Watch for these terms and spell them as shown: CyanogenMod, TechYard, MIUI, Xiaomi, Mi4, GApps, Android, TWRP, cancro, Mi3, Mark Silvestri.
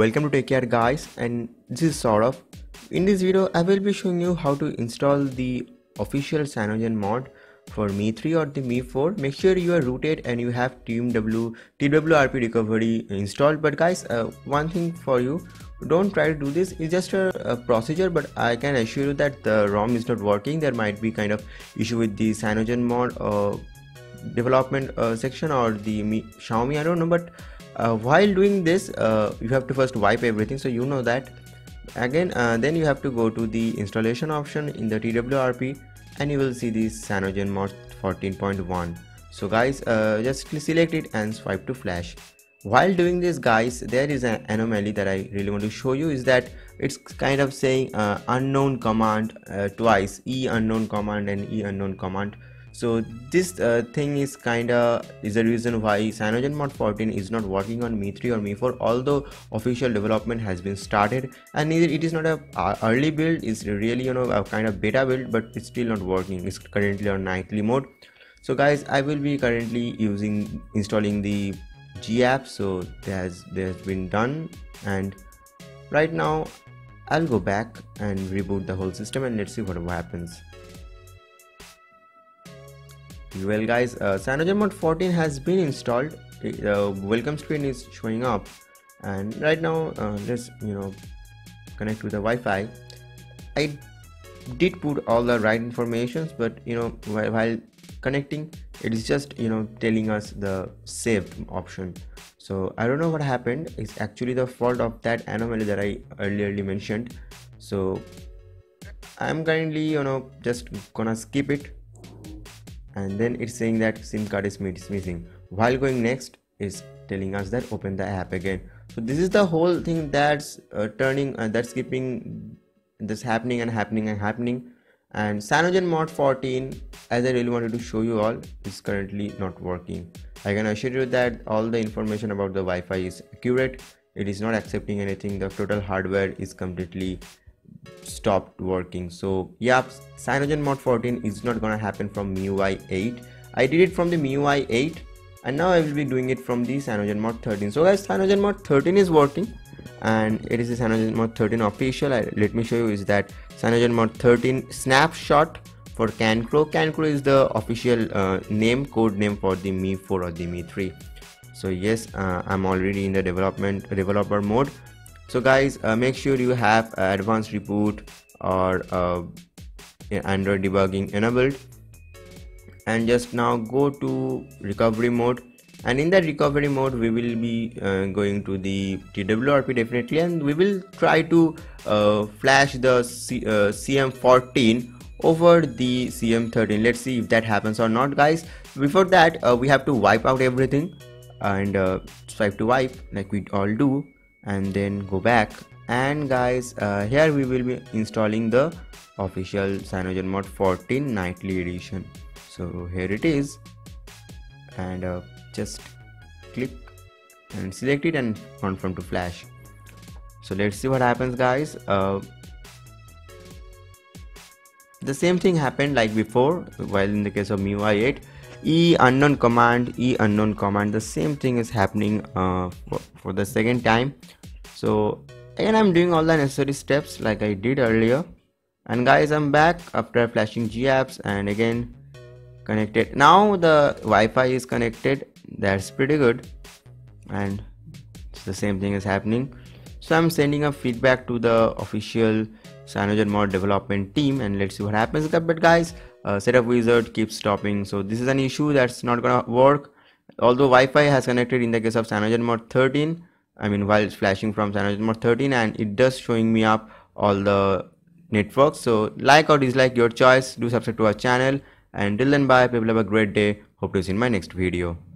Welcome to TechYard guys, and this is Saurabh. In this video I will be showing you how to install the official CyanogenMod for Mi3 or the Mi4. Make sure you are rooted and you have TWRP recovery installed. But guys, one thing for you, don't try to do this. It's just a procedure, but I can assure you that the ROM is not working. There might be kind of issue with the CyanogenMod development section or the Xiaomi, I don't know. But while doing this, you have to first wipe everything, so you know that. Again, then you have to go to the installation option in the TWRP and you will see the CyanogenMod 14.1. so guys, just select it and swipe to flash. While doing this guys, there is an anomaly that I really want to show you, is that it's kind of saying unknown command twice, e unknown command and e unknown command. So this thing is the reason why CyanogenMod 14 is not working on Mi3 or Mi4, although official development has been started. And it is not a early build, it's really, you know, a kind of beta build, but it's still not working. It's currently on nightly mode. So guys, I will be currently installing the GApps. So there's been done, and right now I'll go back and reboot the whole system and let's see what happens. Well guys, CyanogenMod 14 has been installed. The welcome screen is showing up, and right now let's connect to the Wi-Fi. I did put all the right informations, but while connecting it is just telling us the saved option. So I don't know what happened. It's actually the fault of that anomaly that I earlier mentioned. So I'm currently just gonna skip it. And then it's saying that SIM card is missing. While going next, it's telling us that open the app again. So this is the whole thing that's happening. And CyanogenMod 14, as I really wanted to show you all, is currently not working. I can assure you that all the information about the Wi-Fi is accurate. It is not accepting anything. The total hardware is completely stopped working. So yeah, CyanogenMod 14 is not gonna happen from MIUI 8. I did it from the MIUI 8, and now I will be doing it from the CyanogenMod 13. So guys, CyanogenMod 13 is working, and it is the CyanogenMod 13 official. Let me show you is that CyanogenMod 13 snapshot for cancro. Cancro is the official code name for the Mi4 or the Mi3. So yes, I'm already in the developer mode. So guys, make sure you have advanced reboot or Android debugging enabled, and just now go to recovery mode. And in that recovery mode we will be going to the TWRP definitely, and we will try to flash the CM14 over the CM13. Let's see if that happens or not guys. Before that, we have to wipe out everything and swipe to wipe like we all do, and then go back. And guys, here we will be installing the official CyanogenMod 14 nightly edition. So here it is, and just click and select it and confirm to flash. So let's see what happens guys. The same thing happened like before, while in the case of MIUI 8, e unknown command, the same thing is happening for the second time. So again, I'm doing all the necessary steps like I did earlier. And guys, I'm back after flashing GApps and again connected. Now the Wi-Fi is connected, that's pretty good, and the same thing is happening. So I'm sending a feedback to the official CyanogenMod development team, and let's see what happens. But guys, setup wizard keeps stopping, so this is an issue that's not gonna work. Although Wi-Fi has connected in the case of CyanogenMod 13, I mean while flashing from CyanogenMod 13, and it does showing me up all the networks. So like or dislike, your choice. Do subscribe to our channel, and till then bye people, have a great day. Hope to see you in my next video.